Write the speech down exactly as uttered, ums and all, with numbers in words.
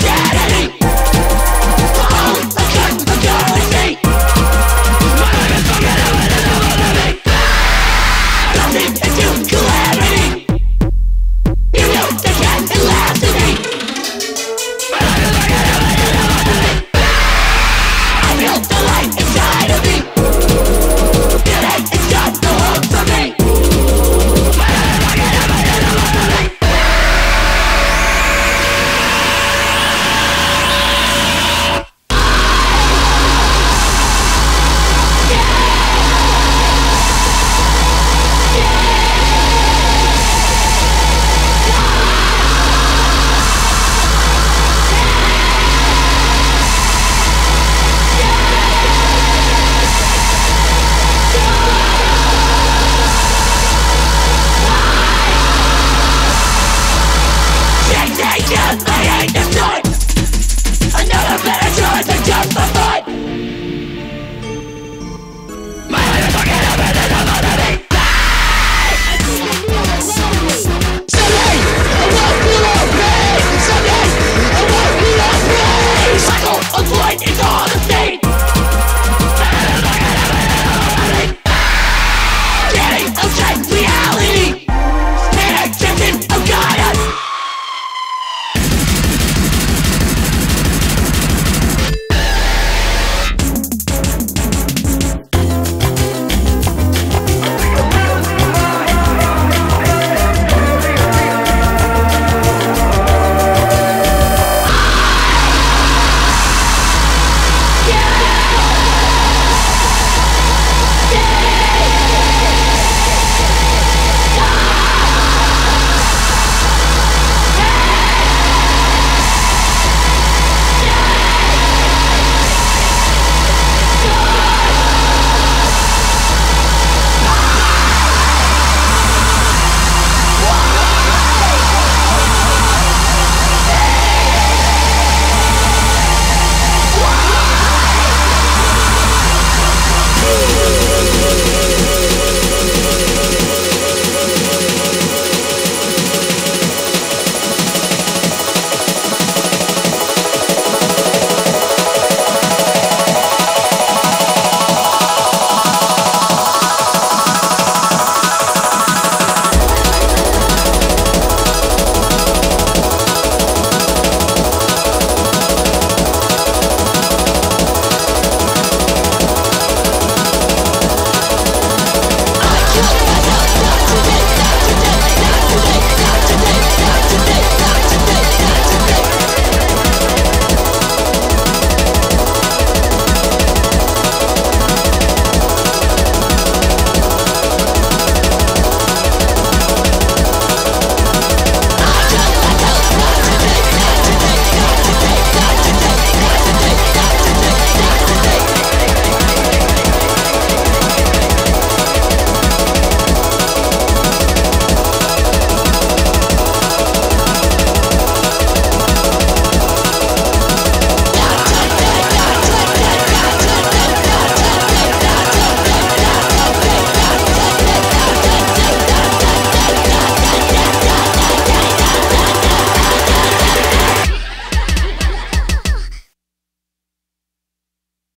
again.